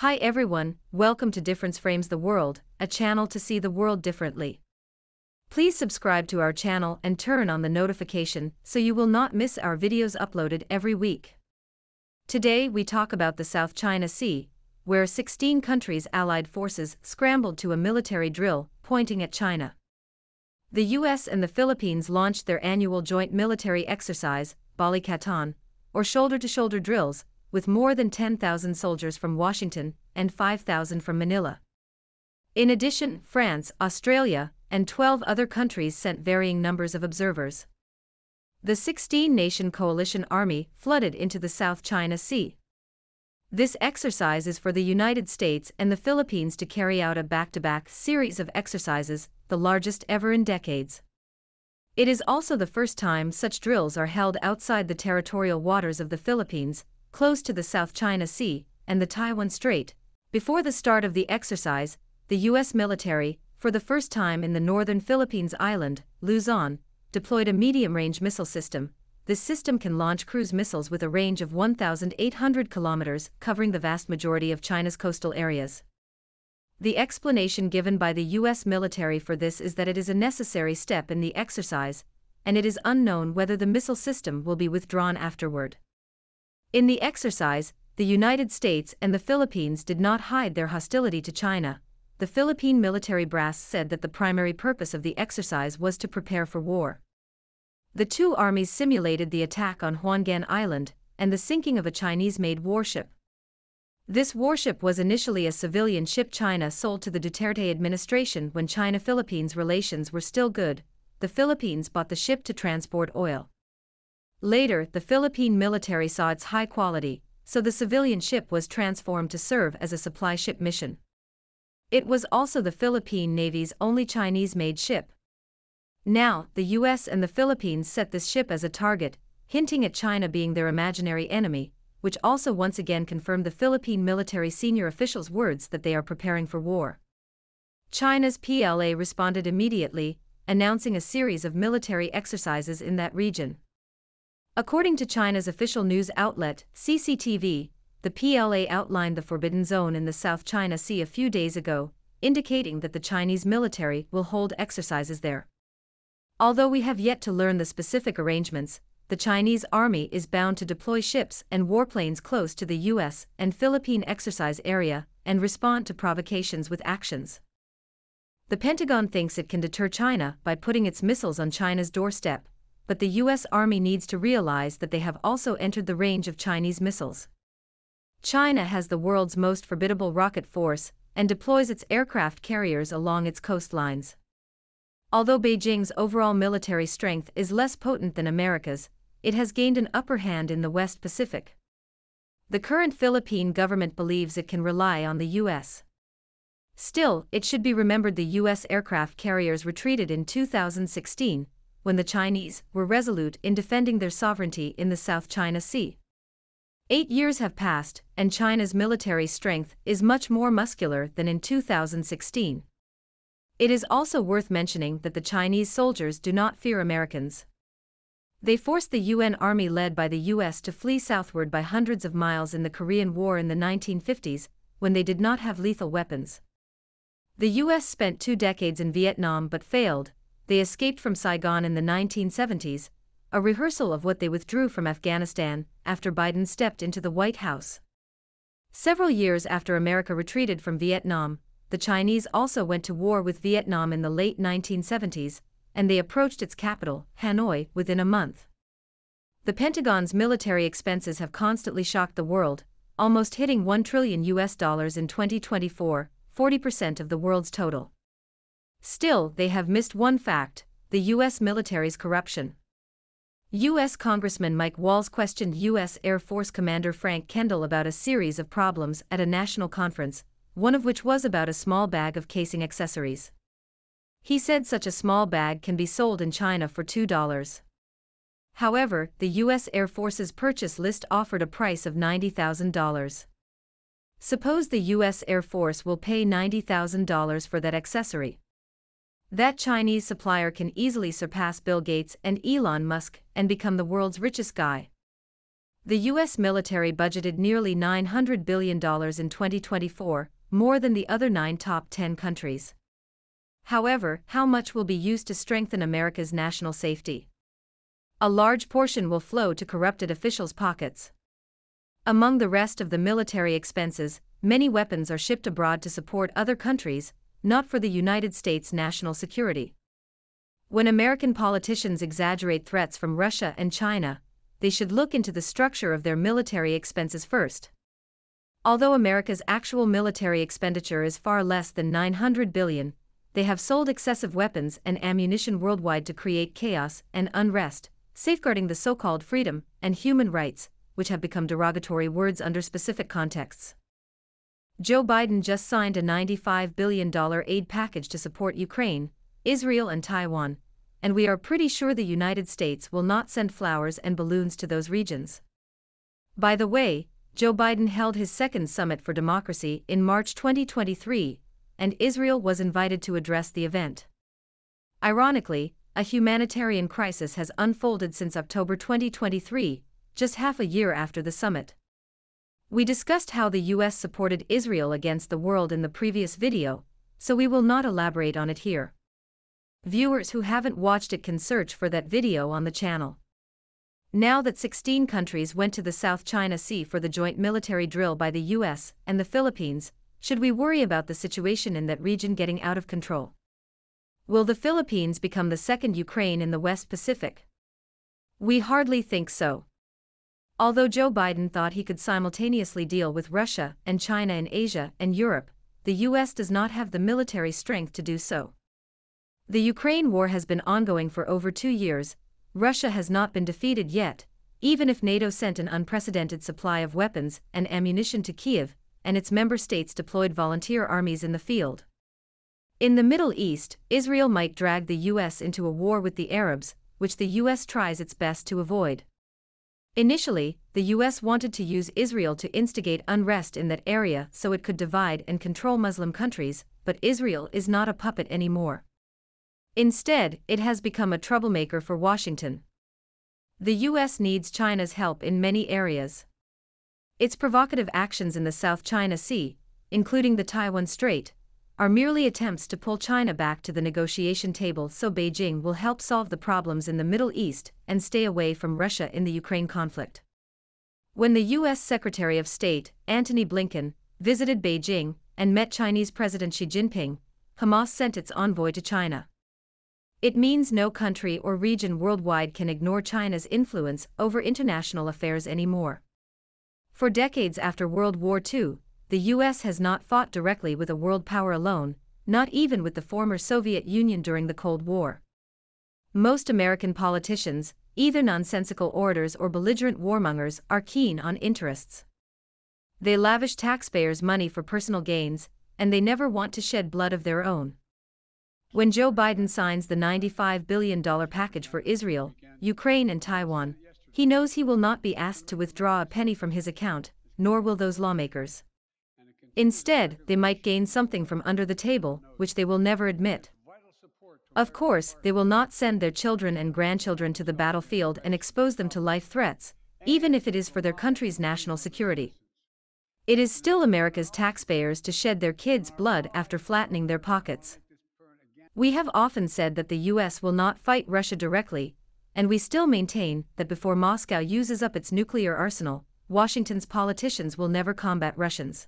Hi everyone, welcome to Difference Frames the World, a channel to see the world differently. Please subscribe to our channel and turn on the notification so you will not miss our videos uploaded every week. Today we talk about the South China Sea, where 16 countries' allied forces scrambled to a military drill pointing at China. The US and the Philippines launched their annual joint military exercise, Balikatan, or shoulder-to-shoulder drills, with more than 10,000 soldiers from Washington and 5,000 from Manila. In addition, France, Australia, and 12 other countries sent varying numbers of observers. The 16-nation coalition army flooded into the South China Sea. This exercise is for the United States and the Philippines to carry out a back-to-back series of exercises, the largest ever in decades. It is also the first time such drills are held outside the territorial waters of the Philippines, close to the South China Sea and the Taiwan Strait. Before the start of the exercise, the U.S. military, for the first time in the northern Philippines island, Luzon, deployed a medium-range missile system. This system can launch cruise missiles with a range of 1,800 kilometers, covering the vast majority of China's coastal areas. The explanation given by the U.S. military for this is that it is a necessary step in the exercise, and it is unknown whether the missile system will be withdrawn afterward. In the exercise, the United States and the Philippines did not hide their hostility to China. The Philippine military brass said that the primary purpose of the exercise was to prepare for war. The two armies simulated the attack on Huangyan Island and the sinking of a Chinese-made warship. This warship was initially a civilian ship China sold to the Duterte administration when China-Philippines relations were still good. The Philippines bought the ship to transport oil. Later, the Philippine military saw its high quality, so the civilian ship was transformed to serve as a supply ship mission. It was also the Philippine Navy's only Chinese-made ship. Now, the US and the Philippines set this ship as a target, hinting at China being their imaginary enemy, which also once again confirmed the Philippine military senior officials' words that they are preparing for war. China's PLA responded immediately, announcing a series of military exercises in that region. According to China's official news outlet, CCTV, the PLA outlined the forbidden zone in the South China Sea a few days ago, indicating that the Chinese military will hold exercises there. Although we have yet to learn the specific arrangements, the Chinese army is bound to deploy ships and warplanes close to the U.S. and Philippine exercise area and respond to provocations with actions. The Pentagon thinks it can deter China by putting its missiles on China's doorstep, but the U.S. Army needs to realize that they have also entered the range of Chinese missiles. China has the world's most formidable rocket force and deploys its aircraft carriers along its coastlines. Although Beijing's overall military strength is less potent than America's, it has gained an upper hand in the West Pacific. The current Philippine government believes it can rely on the U.S. Still, it should be remembered the U.S. aircraft carriers retreated in 2016, when the Chinese were resolute in defending their sovereignty in the South China Sea. 8 years have passed, and China's military strength is much more muscular than in 2016. It is also worth mentioning that the Chinese soldiers do not fear Americans. They forced the UN army led by the US to flee southward by hundreds of miles in the Korean War in the 1950s, when they did not have lethal weapons. The US spent 2 decades in Vietnam but failed. They escaped from Saigon in the 1970s, a rehearsal of what they withdrew from Afghanistan after Biden stepped into the White House. Several years after America retreated from Vietnam, the Chinese also went to war with Vietnam in the late 1970s, and they approached its capital, Hanoi, within a month. The Pentagon's military expenses have constantly shocked the world, almost hitting $1 trillion in 2024, 40% of the world's total. Still, they have missed one fact: the U.S. military's corruption. U.S. Congressman Mike Walls questioned U.S. Air Force Commander Frank Kendall about a series of problems at a national conference, one of which was about a small bag of casing accessories. He said such a small bag can be sold in China for $2. However, the U.S. Air Force's purchase list offered a price of $90,000. Suppose the U.S. Air Force will pay $90,000 for that accessory. That Chinese supplier can easily surpass Bill Gates and Elon Musk and become the world's richest guy. The U.S. military budgeted nearly $900 billion in 2024, more than the other 9 top 10 countries. However, how much will be used to strengthen America's national safety? A large portion will flow to corrupted officials' pockets. Among the rest of the military expenses, many weapons are shipped abroad to support other countries, not for the United States' national security. When American politicians exaggerate threats from Russia and China, they should look into the structure of their military expenses first. Although America's actual military expenditure is far less than $900 billion, they have sold excessive weapons and ammunition worldwide to create chaos and unrest, safeguarding the so-called freedom and human rights, which have become derogatory words under specific contexts. Joe Biden just signed a $95 billion aid package to support Ukraine, Israel and Taiwan, and we are pretty sure the United States will not send flowers and balloons to those regions. By the way, Joe Biden held his second Summit for Democracy in March 2023, and Israel was invited to address the event. Ironically, a humanitarian crisis has unfolded since October 2023, just half a year after the summit. We discussed how the U.S. supported Israel against the world in the previous video, so we will not elaborate on it here. Viewers who haven't watched it can search for that video on the channel. Now that 16 countries went to the South China Sea for the joint military drill by the U.S. and the Philippines, should we worry about the situation in that region getting out of control? Will the Philippines become the second Ukraine in the West Pacific? We hardly think so. Although Joe Biden thought he could simultaneously deal with Russia and China in Asia and Europe, the U.S. does not have the military strength to do so. The Ukraine war has been ongoing for over 2 years, Russia has not been defeated yet, even if NATO sent an unprecedented supply of weapons and ammunition to Kiev, and its member states deployed volunteer armies in the field. In the Middle East, Israel might drag the U.S. into a war with the Arabs, which the U.S. tries its best to avoid. Initially, the U.S. wanted to use Israel to instigate unrest in that area so it could divide and control Muslim countries, but Israel is not a puppet anymore. Instead, it has become a troublemaker for Washington. The U.S. needs China's help in many areas. Its provocative actions in the South China Sea, including the Taiwan Strait, are merely attempts to pull China back to the negotiation table so Beijing will help solve the problems in the Middle East and stay away from Russia in the Ukraine conflict. When the U.S. Secretary of State, Antony Blinken, visited Beijing and met Chinese President Xi Jinping, Hamas sent its envoy to China. It means no country or region worldwide can ignore China's influence over international affairs anymore. For decades after World War II, the U.S. has not fought directly with a world power alone, not even with the former Soviet Union during the Cold War. Most American politicians, either nonsensical orators or belligerent warmongers, are keen on interests. They lavish taxpayers' money for personal gains, and they never want to shed blood of their own. When Joe Biden signs the $95 billion package for Israel, Ukraine and Taiwan, he knows he will not be asked to withdraw a penny from his account, nor will those lawmakers. Instead, they might gain something from under the table, which they will never admit. Of course, they will not send their children and grandchildren to the battlefield and expose them to life threats, even if it is for their country's national security. It is still America's taxpayers to shed their kids' blood after flattening their pockets. We have often said that the U.S. will not fight Russia directly, and we still maintain that before Moscow uses up its nuclear arsenal, Washington's politicians will never combat Russians.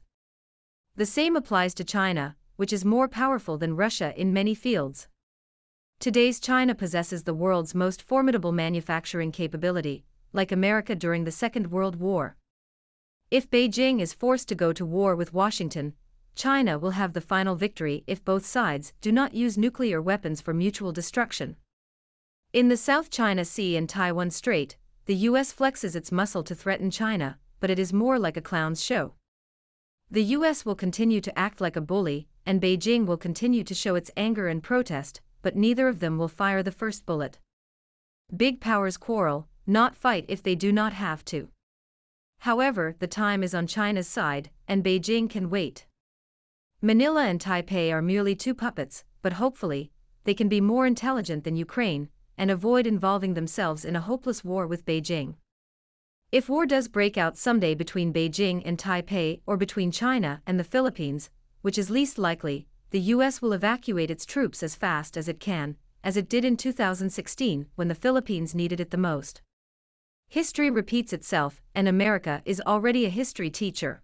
The same applies to China, which is more powerful than Russia in many fields. Today's China possesses the world's most formidable manufacturing capability, like America during the Second World War. If Beijing is forced to go to war with Washington, China will have the final victory if both sides do not use nuclear weapons for mutual destruction. In the South China Sea and Taiwan Strait, the U.S. flexes its muscle to threaten China, but it is more like a clown's show. The U.S. will continue to act like a bully, and Beijing will continue to show its anger and protest, but neither of them will fire the first bullet. Big powers quarrel, not fight if they do not have to. However, the time is on China's side, and Beijing can wait. Manila and Taipei are merely two puppets, but hopefully, they can be more intelligent than Ukraine and avoid involving themselves in a hopeless war with Beijing. If war does break out someday between Beijing and Taipei or between China and the Philippines, which is least likely, the U.S. will evacuate its troops as fast as it can, as it did in 2016 when the Philippines needed it the most. History repeats itself, and America is already a history teacher.